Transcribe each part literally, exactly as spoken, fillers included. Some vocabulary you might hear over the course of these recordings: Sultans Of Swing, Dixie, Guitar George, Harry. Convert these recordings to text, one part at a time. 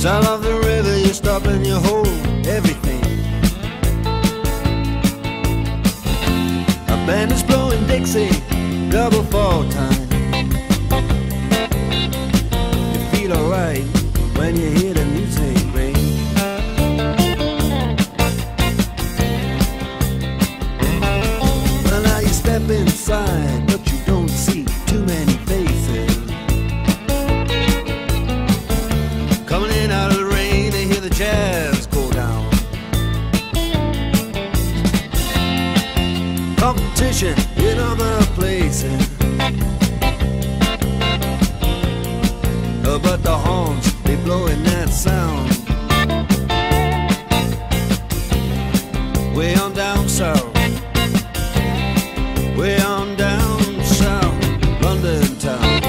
Sound of the river, you stop and you hold everything. A band is blowing Dixie, double fall time. You feel alright when you hear the music ring. Well, now you step inside, but you don't see too many faces. Coming in out of the rain, they hear the jazz go down. Competition in other places, but the horns, they blowing that sound. Way on down south, way on down south, London town.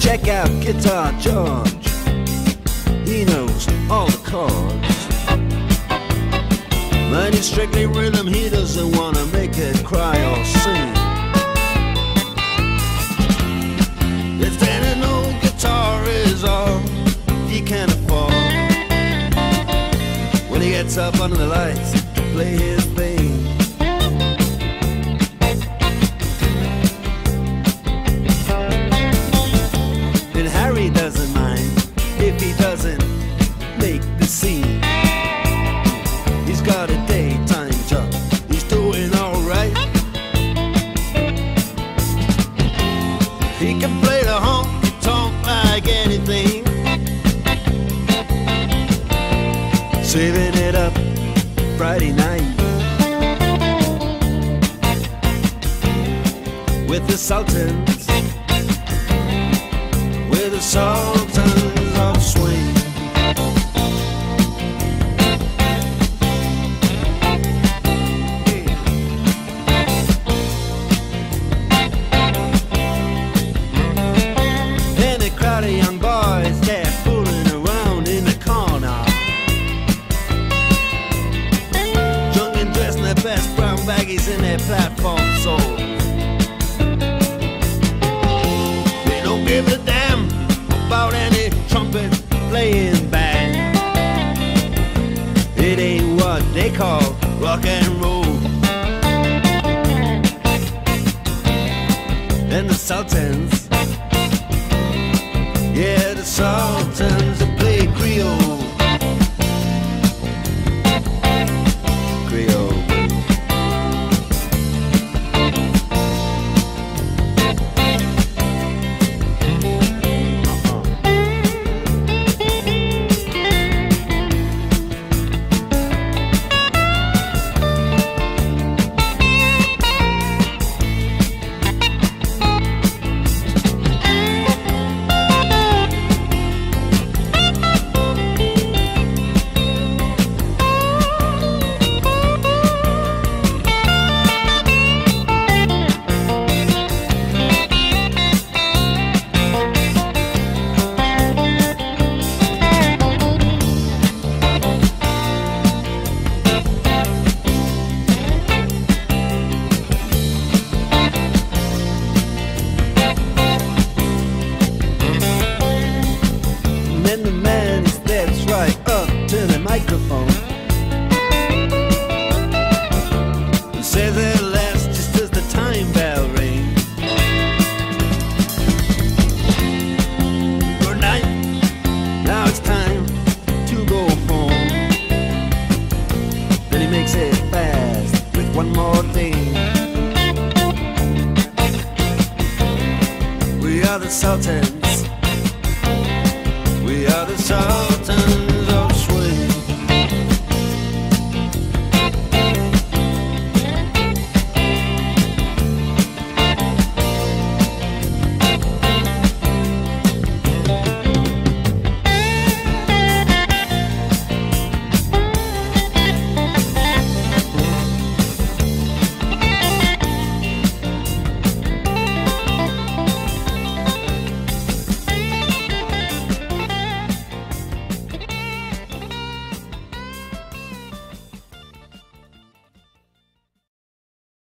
Check out Guitar George, he knows all the chords. But he's strictly rhythm, he doesn't want to make it cry or sing. If any old guitar is all he can afford, when he gets up under the lights to play his thing. And Harry doesn't mind if he doesn't make the scene. He's got a daytime job, he's doing alright. He can play the honky-tonk like anything, saving it up Friday night with the Sultans, with the Sultans of Swing. And a crowd of young boys, they're fooling around in the corner, drunk and dressed in their best brown baggies in their platform soles. They don't give a damn about any trumpet playing band. It ain't what they call rock and roll. And the Sultans, yeah, the Sultans that play Creole. Creole. And the man steps right up to the microphone and says at last, just as the time bell rings, good night, now it's time to go home. Then he makes it fast with one more thing. We are the Sultans,